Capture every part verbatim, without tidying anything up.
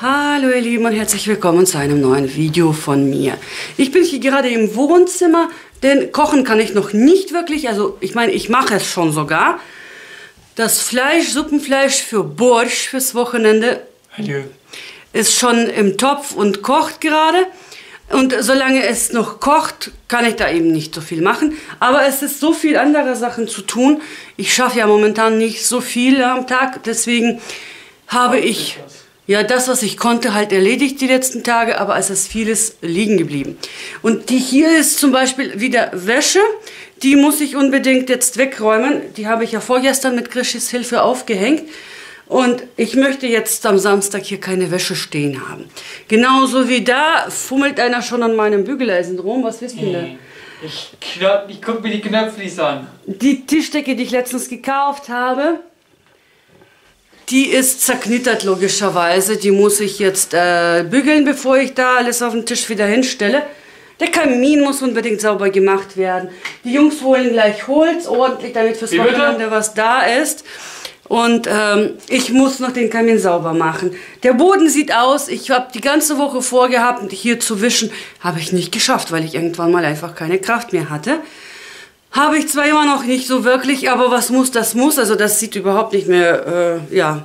Hallo ihr Lieben und herzlich willkommen zu einem neuen Video von mir. Ich bin hier gerade im Wohnzimmer, denn kochen kann ich noch nicht wirklich. Also ich meine, ich mache es schon sogar. Das Fleisch, Suppenfleisch für Borsch fürs Wochenende Hallo. Ist schon im Topf und kocht gerade. Und solange es noch kocht, kann ich da eben nicht so viel machen. Aber es ist so viel andere Sachen zu tun. Ich schaffe ja momentan nicht so viel am Tag, deswegen habe ich... Ja, das, was ich konnte, halt erledigt die letzten Tage, aber es ist vieles liegen geblieben. Und die hier ist zum Beispiel wieder Wäsche. Die muss ich unbedingt jetzt wegräumen. Die habe ich ja vorgestern mit Grischis Hilfe aufgehängt. Und ich möchte jetzt am Samstag hier keine Wäsche stehen haben. Genauso wie da fummelt einer schon an meinem Bügeleisen rum. Was wisst ihr denn? Ich, ich gucke mir die Knöpflis an. Die Tischdecke, die ich letztens gekauft habe. Die ist zerknittert logischerweise, die muss ich jetzt äh, bügeln, bevor ich da alles auf den Tisch wieder hinstelle. Der Kamin muss unbedingt sauber gemacht werden. Die Jungs holen gleich Holz, ordentlich, damit fürs Wochenende was da ist. Und ähm, ich muss noch den Kamin sauber machen. Der Boden sieht aus, ich habe die ganze Woche vorgehabt, hier zu wischen. Habe ich nicht geschafft, weil ich irgendwann mal einfach keine Kraft mehr hatte. Habe ich zwar immer noch nicht so wirklich, aber was muss, das muss. Also das sieht überhaupt nicht mehr äh, ja,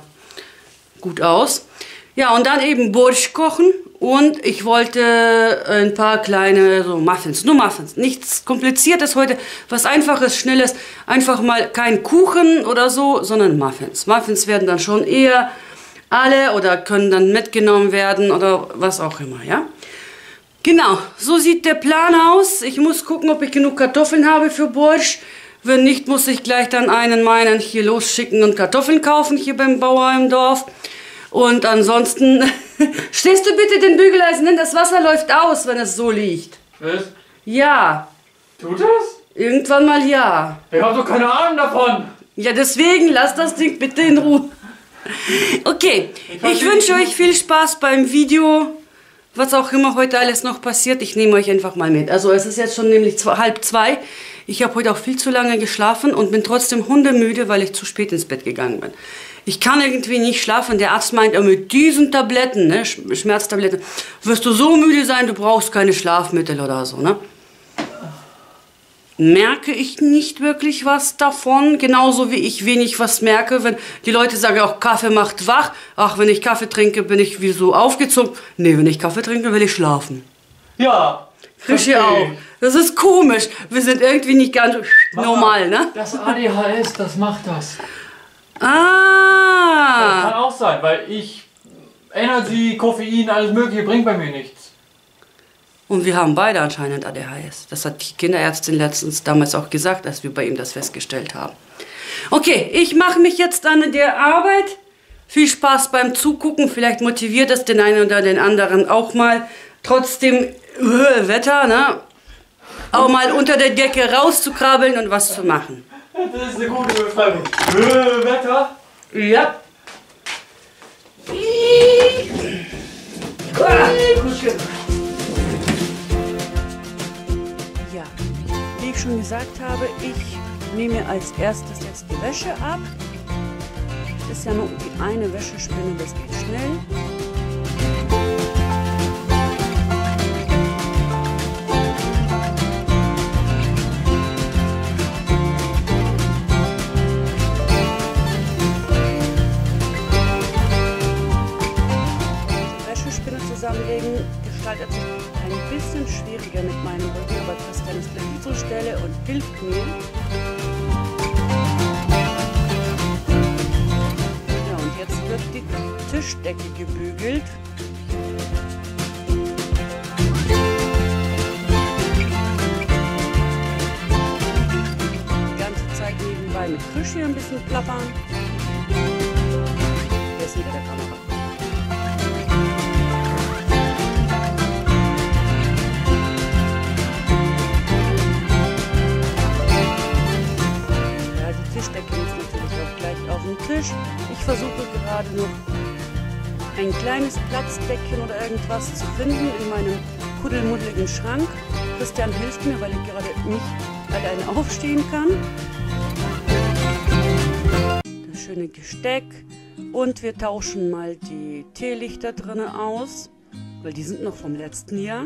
gut aus. Ja, und dann eben Borsch kochen. Und ich wollte ein paar kleine so Muffins, nur Muffins. Nichts Kompliziertes heute, was Einfaches, Schnelles. Einfach mal kein Kuchen oder so, sondern Muffins. Muffins werden dann schon eher alle oder können dann mitgenommen werden oder was auch immer, ja. Genau, so sieht der Plan aus. Ich muss gucken, ob ich genug Kartoffeln habe für Borsch. Wenn nicht, muss ich gleich dann einen meinen hier losschicken und Kartoffeln kaufen, hier beim Bauer im Dorf. Und ansonsten, stehst du bitte den Bügeleisen hin, das Wasser läuft aus, wenn es so liegt. Was? Ja. Tut es? Irgendwann mal ja. Ich hab doch keine Ahnung davon. Ja, deswegen, lass das Ding bitte in Ruhe. Okay, ich, ich wünsche euch viel Spaß beim Video. Was auch immer heute alles noch passiert, ich nehme euch einfach mal mit. Also es ist jetzt schon nämlich zwei, halb zwei. Ich habe heute auch viel zu lange geschlafen und bin trotzdem hundemüde, weil ich zu spät ins Bett gegangen bin. Ich kann irgendwie nicht schlafen. Der Arzt meint, mit diesen Tabletten, ne, Schmerztabletten, wirst du so müde sein, du brauchst keine Schlafmittel oder so. Ne? Merke ich nicht wirklich was davon. Genauso wie ich wenig was merke, wenn die Leute sagen, auch Kaffee macht wach. Ach, wenn ich Kaffee trinke, bin ich wie so aufgezogen. Nee, wenn ich Kaffee trinke, will ich schlafen. Ja. Krischi okay. auch. Das ist komisch. Wir sind irgendwie nicht ganz Mama, normal, ne? Das A D H S, das macht das. Ah. Das kann auch sein, weil ich Energy, Koffein, alles Mögliche bringt bei mir nichts. Und wir haben beide anscheinend A D H S. Das hat die Kinderärztin letztens damals auch gesagt, als wir bei ihm das festgestellt haben. Okay, ich mache mich jetzt an der Arbeit. Viel Spaß beim Zugucken. Vielleicht motiviert das den einen oder den anderen auch mal. Trotzdem öh, Wetter, ne? Auch mal unter der Decke rauszukrabbeln und was zu machen. Das ist eine gute Beschreibung. Öh, Wetter? Ja. Ah, gut gemacht. Schon gesagt habe, ich nehme als erstes jetzt die Wäsche ab. Das ist ja nur die eine Wäschespinne, das geht schnell. Die Wäschespinne zusammenlegen gestaltet sich ein bisschen schwieriger mit meinem Rücken, aber Christian ist gleich zur Stelle und hilft mir. Ja, und jetzt wird die Tischdecke gebügelt. Die ganze Zeit nebenbei mit Krischi ein bisschen plappern. Der ist hinter der Kamera. Tisch. Ich versuche gerade noch ein kleines Platzdeckchen oder irgendwas zu finden in meinem kuddelmuddeligen Schrank. Christian hilft mir, weil ich gerade nicht alleine aufstehen kann. Das schöne Gesteck, Und wir tauschen mal die Teelichter drinnen aus, weil die sind noch vom letzten Jahr.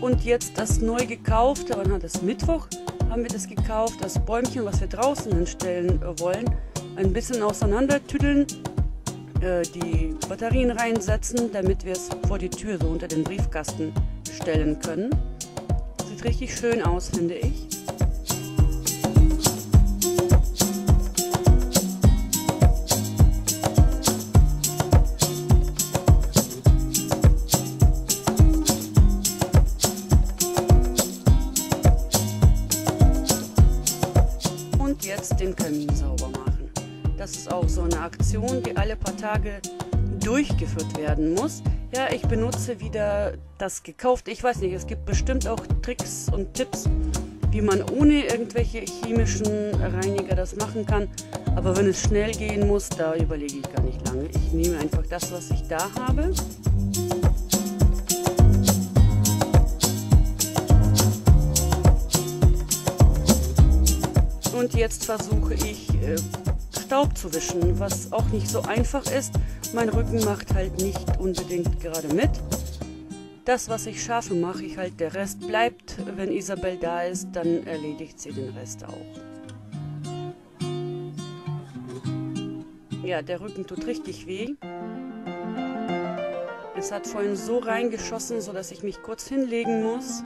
Und jetzt das neu gekaufte, wann hat es Mittwoch, haben wir das gekauft, das Bäumchen, was wir draußen hinstellen wollen, ein bisschen auseinander tüdeln, die Batterien reinsetzen, damit wir es vor die Tür so unter den Briefkasten stellen können. Sieht richtig schön aus, finde ich. Und jetzt den Kamin sauber machen. Das ist auch so eine Aktion, die alle paar Tage durchgeführt werden muss. Ja, ich benutze wieder das gekauft. Ich weiß nicht, es gibt bestimmt auch Tricks und Tipps, wie man ohne irgendwelche chemischen Reiniger das machen kann. Aber wenn es schnell gehen muss, da überlege ich gar nicht lange. Ich nehme einfach das, was ich da habe. Und jetzt versuche ich, äh, Staub zu wischen, was auch nicht so einfach ist. Mein Rücken macht halt nicht unbedingt gerade mit. Das, was ich schaffe, mache ich halt. Der Rest bleibt, wenn Isabel da ist, dann erledigt sie den Rest auch. Ja, der Rücken tut richtig weh. Es hat vorhin so reingeschossen, sodass ich mich kurz hinlegen muss.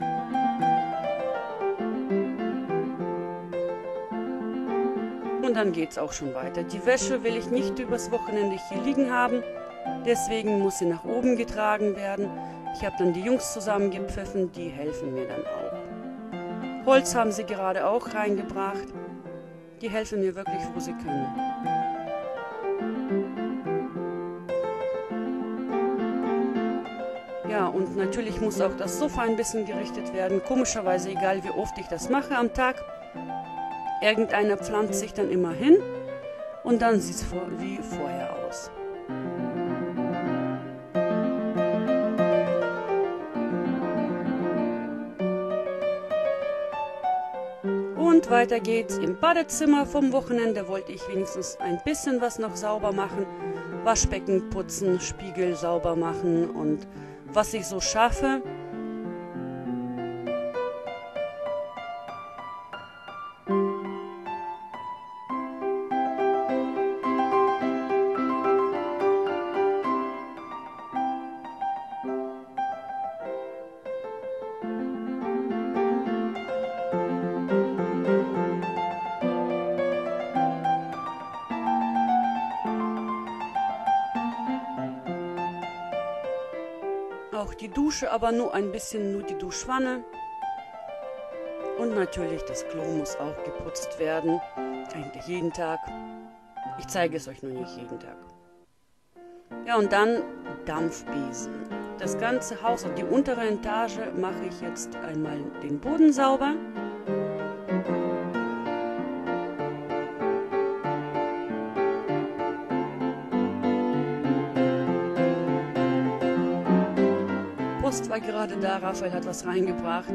Und dann geht es auch schon weiter. Die Wäsche will ich nicht übers Wochenende hier liegen haben, deswegen muss sie nach oben getragen werden. Ich habe dann die Jungs zusammengepfiffen, die helfen mir dann auch. Holz haben sie gerade auch reingebracht, die helfen mir wirklich, wo sie können. Ja, und natürlich muss auch das Sofa ein bisschen gerichtet werden. Komischerweise, egal wie oft ich das mache am Tag, irgendeiner pflanzt sich dann immer hin und dann sieht es wie vorher aus. Und weiter geht's im Badezimmer. Vom Wochenende wollte ich wenigstens ein bisschen was noch sauber machen. Waschbecken putzen, Spiegel sauber machen und was ich so schaffe. Auch die Dusche, aber nur ein bisschen, nur die Duschwanne. Und natürlich das Klo muss auch geputzt werden, eigentlich jeden Tag. Ich zeige es euch nur nicht jeden Tag. Ja, und dann Dampfbesen. Das ganze Haus und die untere Etage mache ich jetzt einmal den Boden sauber. Borsch war gerade da, Raphael hat was reingebracht.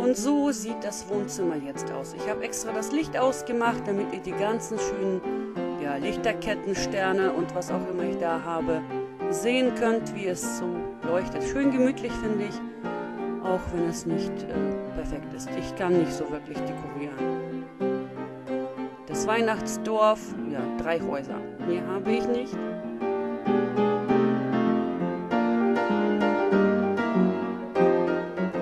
Und so sieht das Wohnzimmer jetzt aus. Ich habe extra das Licht ausgemacht, damit ihr die ganzen schönen ja, Lichterketten, Sterne und was auch immer ich da habe, sehen könnt, wie es so leuchtet. Schön gemütlich, finde ich, auch wenn es nicht äh, perfekt ist. Ich kann nicht so wirklich dekorieren. Das Weihnachtsdorf, ja, drei Häuser. Mehr habe ich nicht.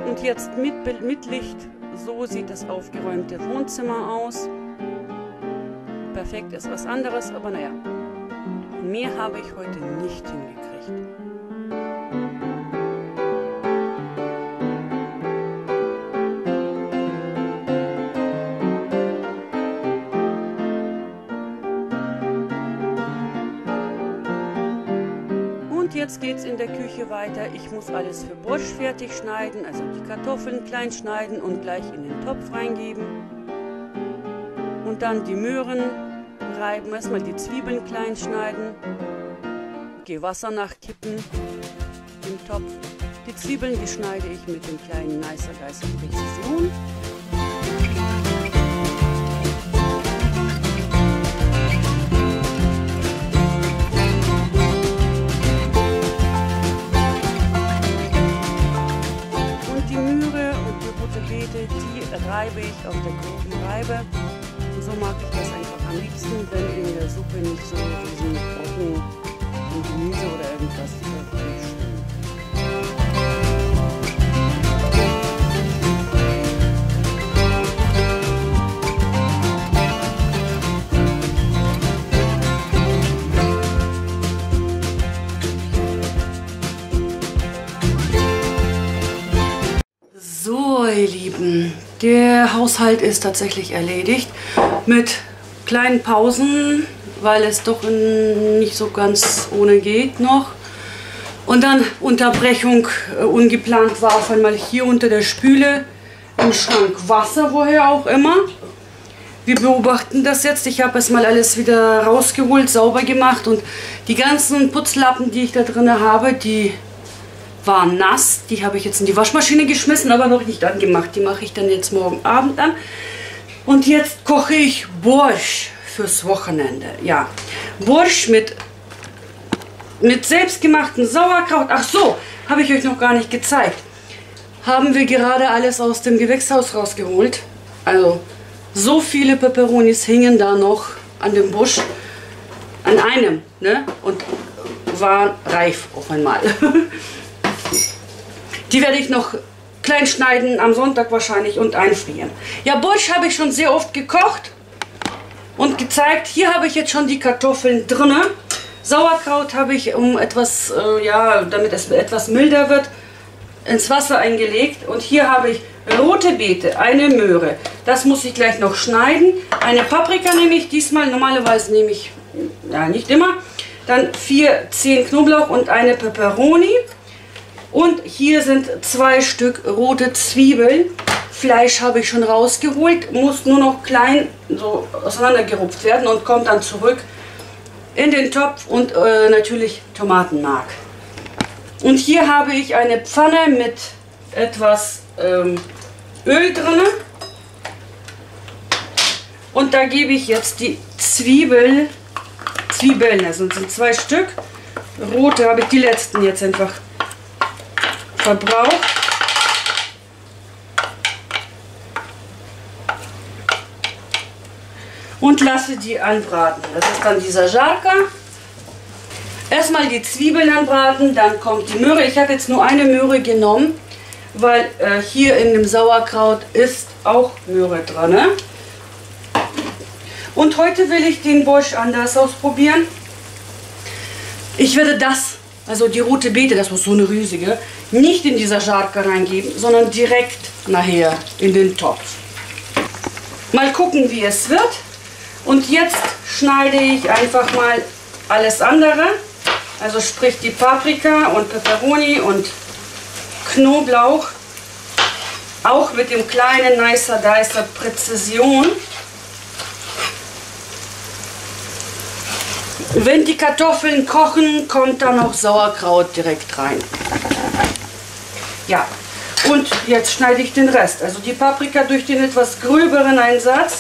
Und jetzt mit Bild, mit Licht, so sieht das aufgeräumte Wohnzimmer aus. Perfekt ist was anderes, aber naja, mehr habe ich heute nicht hingekriegt. Und jetzt geht es in der Küche weiter. Ich muss alles für Borsch fertig schneiden, also die Kartoffeln klein schneiden und gleich in den Topf reingeben. und dann die Möhren reiben, erstmal die Zwiebeln klein schneiden, okay, Wasser nachkippen im Topf. Die Zwiebeln, die schneide ich mit dem kleinen Nicer Dicer Präzision. Die reibe ich auf der groben Reibe. Und so mag ich das einfach am liebsten, wenn in der Suppe nicht so diesen Brocken und Gemüse oder irgendwas drin. So, ihr Lieben, der Haushalt ist tatsächlich erledigt mit kleinen Pausen, weil es doch nicht so ganz ohne geht noch. Und dann Unterbrechung äh, ungeplant war auf einmal hier unter der Spüle im Schrank Wasser, woher auch immer. Wir beobachten das jetzt. Ich habe erstmal alles wieder rausgeholt, sauber gemacht und die ganzen Putzlappen, die ich da drin habe, die war nass, die habe ich jetzt in die Waschmaschine geschmissen, aber noch nicht angemacht. Die mache ich dann jetzt morgen Abend an. Und jetzt koche ich Borsch fürs Wochenende. Ja, Borsch mit, mit selbstgemachten Sauerkraut. Ach so, habe ich euch noch gar nicht gezeigt. Haben wir gerade alles aus dem Gewächshaus rausgeholt. Also so viele Peperonis hingen da noch an dem Busch, an einem, ne? Und waren reif auf einmal. Die werde ich noch klein schneiden, am Sonntag wahrscheinlich, und einfrieren. Ja, Borsch habe ich schon sehr oft gekocht und gezeigt. Hier habe ich jetzt schon die Kartoffeln drin. Sauerkraut habe ich, um etwas, äh, ja, damit es etwas milder wird, ins Wasser eingelegt. Und hier habe ich rote Beete, eine Möhre. Das muss ich gleich noch schneiden. Eine Paprika nehme ich diesmal, normalerweise nehme ich, ja, nicht immer. Dann vier Zehen Knoblauch und eine Peperoni. Und hier sind zwei Stück rote Zwiebeln. Fleisch habe ich schon rausgeholt, muss nur noch klein so auseinandergerupft werden und kommt dann zurück in den Topf und äh, natürlich Tomatenmark. Und hier habe ich eine Pfanne mit etwas ähm, Öl drin. Und da gebe ich jetzt die Zwiebel, Zwiebeln, das sind zwei Stück. Rote habe ich die letzten jetzt einfach verbraucht. Und lasse die anbraten. Das ist dann dieser Jarka. Erstmal die Zwiebeln anbraten, dann kommt die Möhre. Ich habe jetzt nur eine Möhre genommen, weil äh, hier in dem Sauerkraut ist auch Möhre dran. Ne? Und heute will ich den Borsch anders ausprobieren. Ich werde das, also die rote Beete, das war so eine riesige, nicht in dieser Jarka reingeben, sondern direkt nachher in den Topf. Mal gucken, wie es wird. Und jetzt schneide ich einfach mal alles andere. Also sprich die Paprika und Peperoni und Knoblauch. Auch mit dem kleinen Nicer Dicer Präzision. Wenn die Kartoffeln kochen, kommt dann noch Sauerkraut direkt rein. Ja, und jetzt schneide ich den Rest. Also die Paprika durch den etwas gröberen Einsatz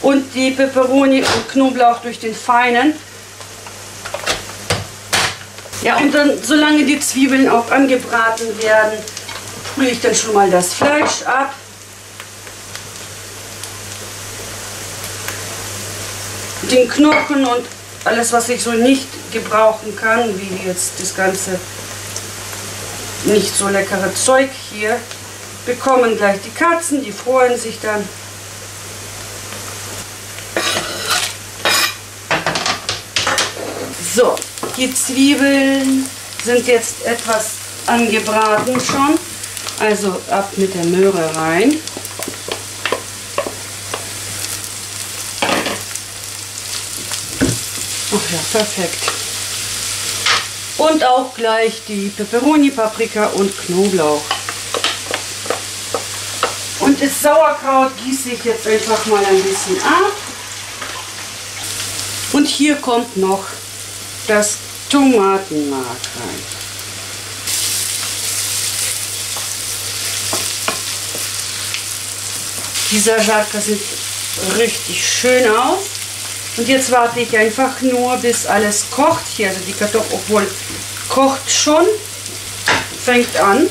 und die Peperoni und Knoblauch durch den feinen. Ja, und dann, solange die Zwiebeln auch angebraten werden, rühre ich dann schon mal das Fleisch ab. Den Knochen und alles, was ich so nicht gebrauchen kann, wie jetzt das ganze nicht so leckere Zeug hier, bekommen gleich die Katzen, die freuen sich dann. So, die Zwiebeln sind jetzt etwas angebraten schon, also ab mit der Möhre rein. Ach ja, perfekt. Und auch gleich die Peperoni, Paprika und Knoblauch. Und Und das Sauerkraut gieße ich jetzt einfach mal ein bisschen ab. Und hier kommt noch das Tomatenmark rein. Die Salzarka sieht richtig schön aus. Und jetzt warte ich einfach nur, bis alles kocht hier. Also die Kartoffel, obwohl kocht schon, fängt an.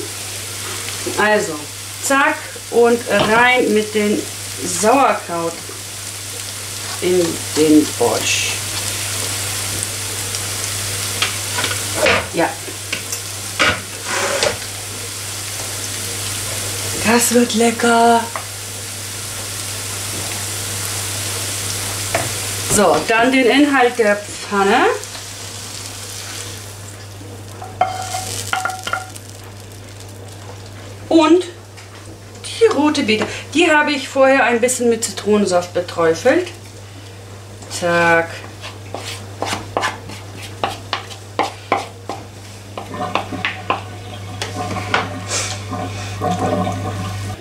Also, zack und rein mit dem Sauerkraut in den Borsch. Ja. Das wird lecker. So, dann den Inhalt der Pfanne. Und die rote Beete. Die habe ich vorher ein bisschen mit Zitronensaft beträufelt. Zack.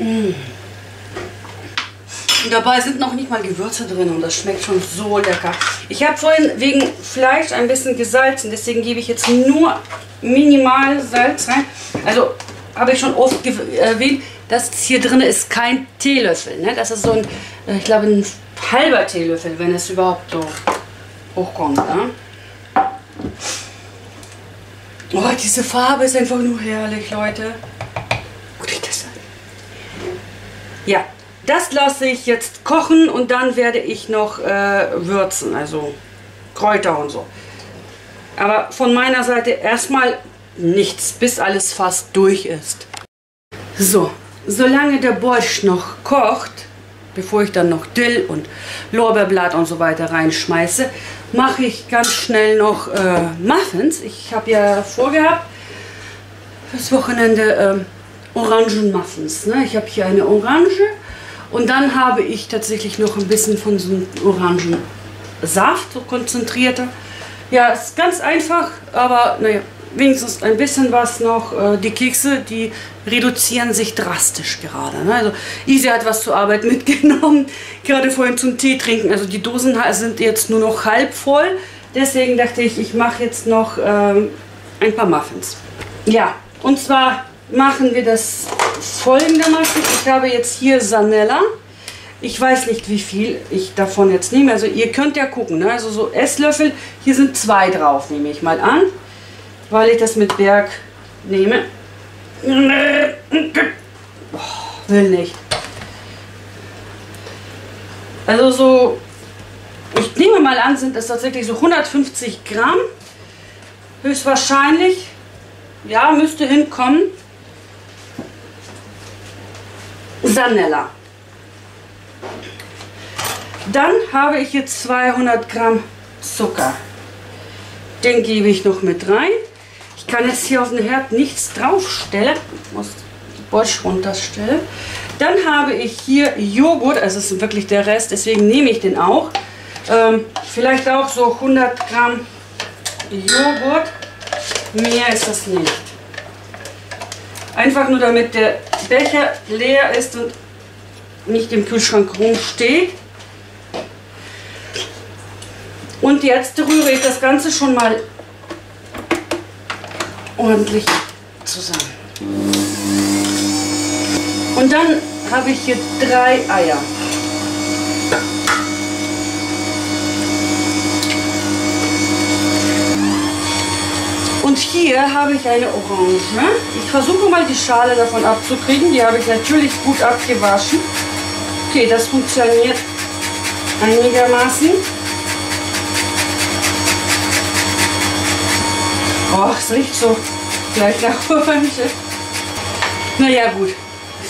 Mmh. Dabei sind noch nicht mal Gewürze drin und das schmeckt schon so lecker. Ich habe vorhin wegen Fleisch ein bisschen gesalzen, deswegen gebe ich jetzt nur minimal Salz rein. Also habe ich schon oft erwähnt, das hier drin ist kein Teelöffel. Ne? Das ist so ein, ich glaube, ein halber Teelöffel, wenn es überhaupt so hochkommt. Ne? Oh, diese Farbe ist einfach nur herrlich, Leute. Gut, ich das. Ja. Das lasse ich jetzt kochen und dann werde ich noch äh, würzen, also Kräuter und so. Aber von meiner Seite erstmal nichts, bis alles fast durch ist. So, solange der Borsch noch kocht, bevor ich dann noch Dill und Lorbeerblatt und so weiter reinschmeiße, mache ich ganz schnell noch äh, Muffins. Ich habe ja vorgehabt, das Wochenende äh, Orangenmuffins. Ne? Ich habe hier eine Orange. Und dann habe ich tatsächlich noch ein bisschen von so einem Orangensaft, so konzentrierter. Ja, ist ganz einfach, aber naja, wenigstens ein bisschen was noch. Die Kekse, die reduzieren sich drastisch gerade. Also Isi hat was zur Arbeit mitgenommen, gerade vorhin zum Tee trinken. Also die Dosen sind jetzt nur noch halb voll. Deswegen dachte ich, ich mache jetzt noch ähm, ein paar Muffins. Ja, und zwar machen wir das folgendermaßen. Ich habe jetzt hier Sanella. Ich weiß nicht, wie viel ich davon jetzt nehme. Also ihr könnt ja gucken. Ne? Also so Esslöffel. Hier sind zwei drauf, nehme ich mal an. Weil ich das mit Berg nehme. Oh, will nicht. Also so, ich nehme mal an, sind das tatsächlich so hundertfünfzig Gramm. Höchstwahrscheinlich. Ja, müsste hinkommen. Sanella. Dann habe ich jetzt zweihundert Gramm Zucker. Den gebe ich noch mit rein. Ich kann jetzt hier auf den Herd nichts draufstellen. Ich muss die Borsch runterstellen. Dann habe ich hier Joghurt. Also es ist wirklich der Rest, deswegen nehme ich den auch. Ähm, vielleicht auch so hundert Gramm Joghurt. Mehr ist das nicht. Einfach nur damit der Becher leer ist und nicht im Kühlschrank rumsteht. Und jetzt rühre ich das Ganze schon mal ordentlich zusammen. Und dann habe ich hier drei Eier. Und hier habe ich eine Orange. Ich versuche mal die Schale davon abzukriegen. Die habe ich natürlich gut abgewaschen. Okay, das funktioniert einigermaßen. Oh, es riecht so gleich nach Orange. Naja gut,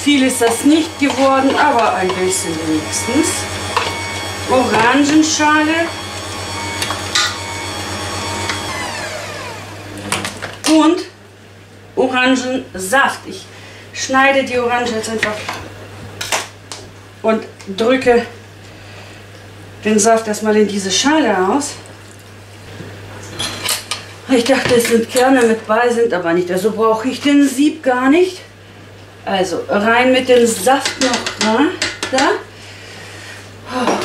viel ist das nicht geworden, aber ein bisschen wenigstens. Orangenschale. Und Orangensaft. Ich schneide die Orange jetzt einfach und drücke den Saft erstmal in diese Schale aus. Ich dachte, es sind Kerne mit bei, sind aber nicht. Also brauche ich den Sieb gar nicht. Also rein mit dem Saft noch rein. Da. Oh Gott.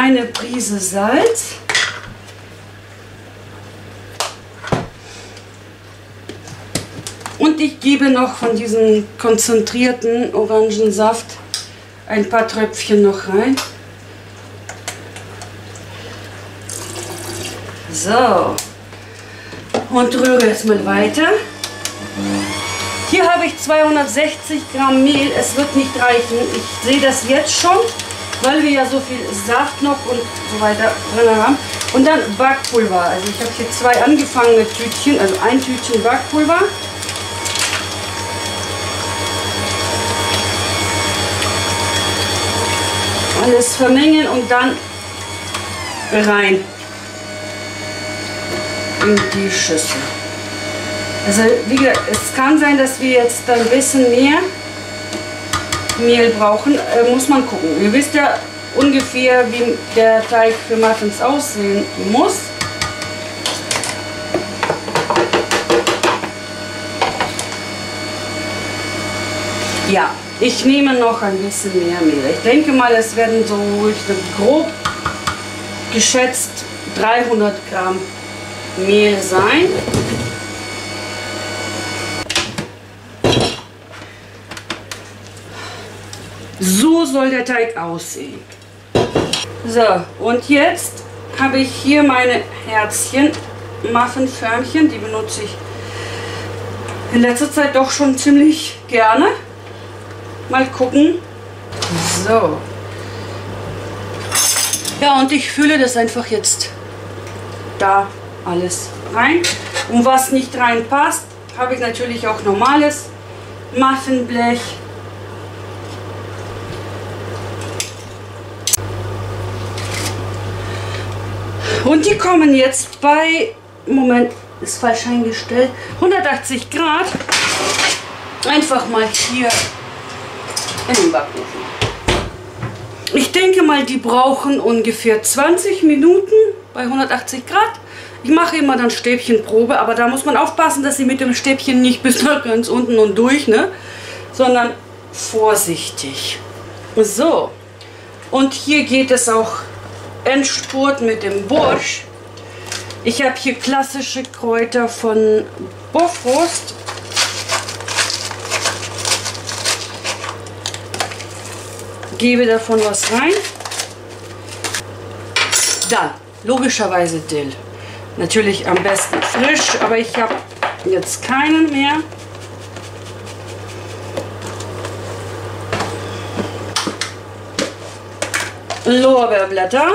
Eine Prise Salz. Und ich gebe noch von diesem konzentrierten Orangensaft ein paar Tröpfchen noch rein. So. Und rühre jetzt mal weiter. Hier habe ich zweihundertsechzig Gramm Mehl. Es wird nicht reichen. Ich sehe das jetzt schon, weil wir ja so viel Saft noch und so weiter drin haben. Und dann Backpulver. Also ich habe hier zwei angefangene Tütchen, also ein Tütchen Backpulver. Alles vermengen und dann rein in die Schüssel. Also wie gesagt, es kann sein, dass wir jetzt ein bisschen mehr Mehl brauchen, äh, muss man gucken. Ihr wisst ja ungefähr, wie der Teig für Muffins aussehen muss. Ja, ich nehme noch ein bisschen mehr Mehl. Ich denke mal, es werden so grob geschätzt dreihundert Gramm Mehl sein. So soll der Teig aussehen. So, und jetzt habe ich hier meine Herzchen, Muffinförmchen, die benutze ich in letzter Zeit doch schon ziemlich gerne. Mal gucken. So. Ja, und ich fülle das einfach jetzt da alles rein. Und was nicht reinpasst, habe ich natürlich auch normales Muffinblech. Und die kommen jetzt bei, Moment, ist falsch eingestellt, hundertachtzig Grad einfach mal hier in den Backofen. Ich denke mal, die brauchen ungefähr zwanzig Minuten bei hundertachtzig Grad. Ich mache immer dann Stäbchenprobe, aber da muss man aufpassen, dass sie mit dem Stäbchen nicht bis nach ganz unten und durch, ne? Sondern vorsichtig. So, und hier geht es auch Endspurt mit dem Borsch. Ich habe hier klassische Kräuter von Bofrost. Gebe davon was rein. Dann logischerweise Dill. Natürlich am besten frisch, aber ich habe jetzt keinen mehr. Lorbeerblätter.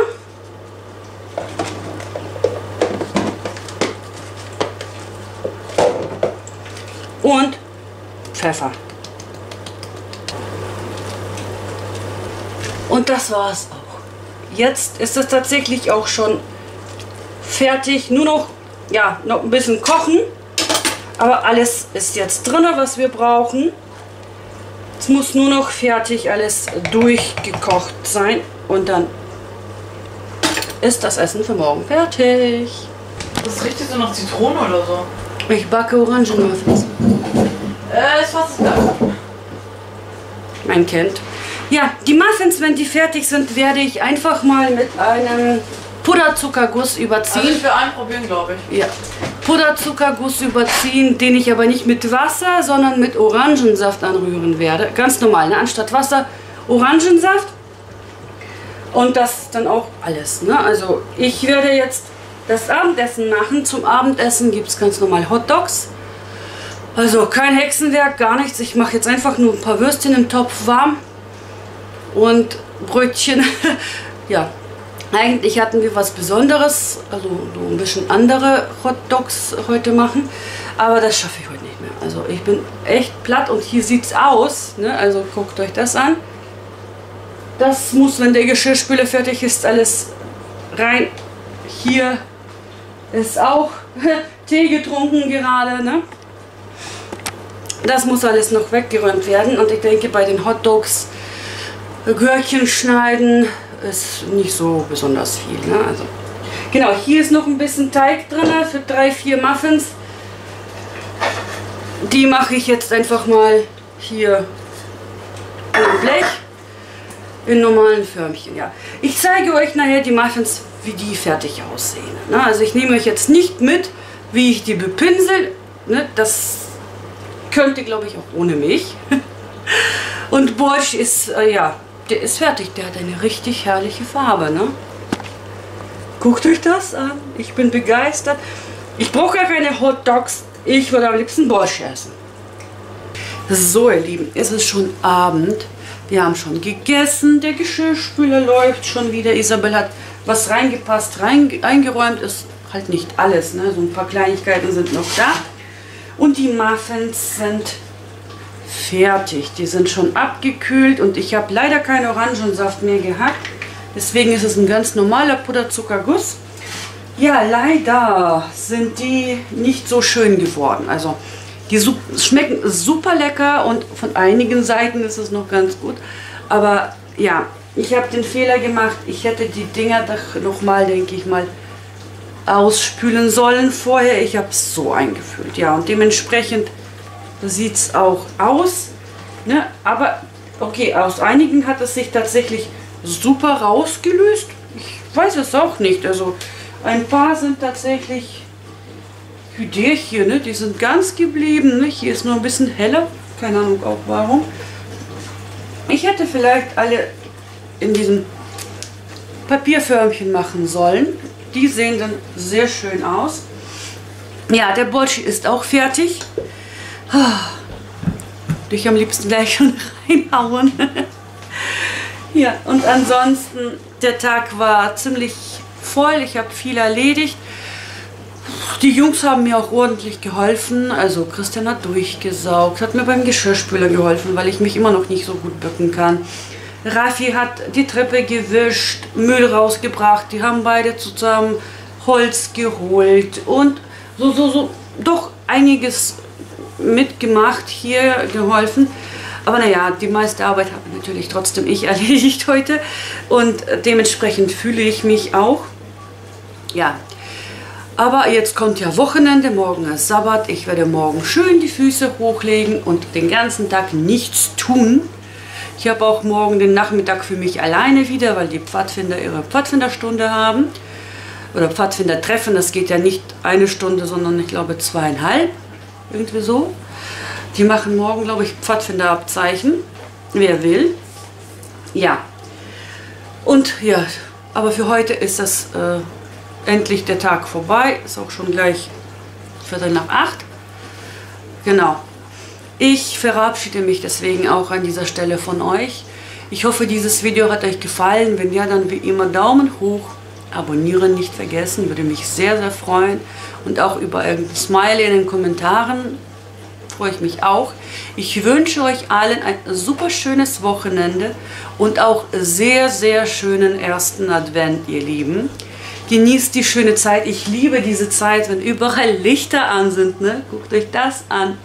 Und Pfeffer. Und das war es auch. Jetzt ist es tatsächlich auch schon fertig. Nur noch, ja, noch ein bisschen kochen. Aber alles ist jetzt drin, was wir brauchen. Es muss nur noch fertig alles durchgekocht sein. Und dann ist das Essen für morgen fertig. Das riecht so nach Zitrone oder so. Ich backe Orangenmuffins. Äh, ich fasse es ab. Mein Kind. Ja, die Muffins, wenn die fertig sind, werde ich einfach mal mit einem Puderzuckerguss überziehen. Also ich will einen probieren, glaube ich. Ja, Puderzuckerguss überziehen, den ich aber nicht mit Wasser, sondern mit Orangensaft anrühren werde. Ganz normal, ne? Anstatt Wasser Orangensaft und das dann auch alles. Ne? Also ich werde jetzt das Abendessen machen. Zum Abendessen gibt es ganz normal Hotdogs. Also kein Hexenwerk, gar nichts. Ich mache jetzt einfach nur ein paar Würstchen im Topf warm. Und Brötchen, ja, eigentlich hatten wir was Besonderes, also ein bisschen andere Hotdogs heute machen, aber das schaffe ich heute nicht mehr. Also ich bin echt platt und hier sieht es aus, ne? Also guckt euch das an. Das muss, wenn der Geschirrspüler fertig ist, alles rein. Hier ist auch Tee getrunken gerade, ne? Das muss alles noch weggeräumt werden und ich denke bei den Hotdogs, Gürkchen schneiden ist nicht so besonders viel. Ne? Also, genau, hier ist noch ein bisschen Teig drin für drei, vier Muffins. die mache ich jetzt einfach mal hier in einem Blech in normalen Förmchen. Ja. Ich zeige euch nachher die Muffins, wie die fertig aussehen. Na, also ich nehme euch jetzt nicht mit, wie ich die bepinsel. Ne, das könnt ihr, glaube ich, auch ohne mich. Und Borsch ist, äh, ja, der ist fertig. Der hat eine richtig herrliche Farbe. Ne? Guckt euch das an. Ich bin begeistert. Ich brauche gar keine Hot Dogs. Ich würde am liebsten Borsch essen. So, ihr Lieben, es ist schon Abend. Wir haben schon gegessen. Der Geschirrspüler läuft schon wieder. Isabel hat was reingepasst, rein, eingeräumt. Ist halt nicht alles. Ne? So ein paar Kleinigkeiten sind noch da. Und die Muffins sind fertig. Die sind schon abgekühlt und ich habe leider keinen Orangensaft mehr gehabt. Deswegen ist es ein ganz normaler Puderzuckerguss. Ja, leider sind die nicht so schön geworden. Also die schmecken super lecker und von einigen Seiten ist es noch ganz gut. Aber ja, ich habe den Fehler gemacht. Ich hätte die Dinger doch nochmal, denke ich mal, ausspülen sollen vorher. Ich habe es so eingefüllt. Ja, und dementsprechend sieht es auch aus. Ne? Aber okay, aus einigen hat es sich tatsächlich super rausgelöst. Ich weiß es auch nicht. Also ein paar sind tatsächlich Hydärchen, ne? Die sind ganz geblieben. Ne? Hier ist nur ein bisschen heller. Keine Ahnung auch warum. Ich hätte vielleicht alle in diesem Papierförmchen machen sollen. Die sehen dann sehr schön aus. Ja, der Borsch ist auch fertig. Dich am liebsten gleich schon reinhauen. Ja, und ansonsten, der Tag war ziemlich voll. Ich habe viel erledigt. Die Jungs haben mir auch ordentlich geholfen. Also Christian hat durchgesaugt, hat mir beim Geschirrspüler geholfen, weil ich mich immer noch nicht so gut bücken kann. Raffi hat die Treppe gewischt, Müll rausgebracht, die haben beide zusammen Holz geholt und so, so, so, doch einiges mitgemacht, hier geholfen. Aber naja, die meiste Arbeit habe natürlich trotzdem ich erledigt heute und dementsprechend fühle ich mich auch, ja. Aber jetzt kommt ja Wochenende, morgen ist Sabbat, ich werde morgen schön die Füße hochlegen und den ganzen Tag nichts tun. Ich habe auch morgen den Nachmittag für mich alleine wieder, weil die Pfadfinder ihre Pfadfinderstunde haben. Oder Pfadfindertreffen, das geht ja nicht eine Stunde, sondern ich glaube zweieinhalb. Irgendwie so. Die machen morgen, glaube ich, Pfadfinderabzeichen. Wer will. Ja. Und ja, aber für heute ist das äh, endlich der Tag vorbei. Ist auch schon gleich Viertel nach acht. Genau. Ich verabschiede mich deswegen auch an dieser Stelle von euch. Ich hoffe, dieses Video hat euch gefallen. Wenn ja, dann wie immer Daumen hoch, abonnieren nicht vergessen, würde mich sehr, sehr freuen. Und auch über irgendein Smiley in den Kommentaren freue ich mich auch. Ich wünsche euch allen ein super schönes Wochenende und auch sehr, sehr schönen ersten Advent, ihr Lieben. Genießt die schöne Zeit. Ich liebe diese Zeit, wenn überall Lichter an sind. Ne? Guckt euch das an.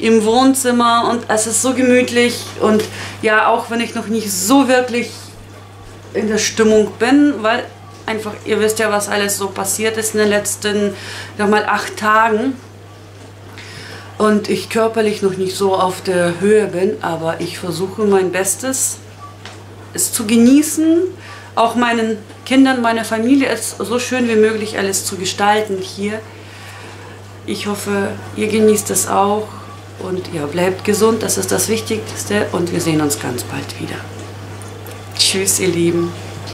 Im Wohnzimmer und es ist so gemütlich und ja, auch wenn ich noch nicht so wirklich in der Stimmung bin, weil einfach, ihr wisst ja, was alles so passiert ist in den letzten, sag mal, acht Tagen und ich körperlich noch nicht so auf der Höhe bin, aber ich versuche mein Bestes, es zu genießen, auch meinen Kindern, meiner Familie, es so schön wie möglich alles zu gestalten hier. Ich hoffe, ihr genießt es auch. Und ja, bleibt gesund, das ist das Wichtigste und wir sehen uns ganz bald wieder. Tschüss, ihr Lieben.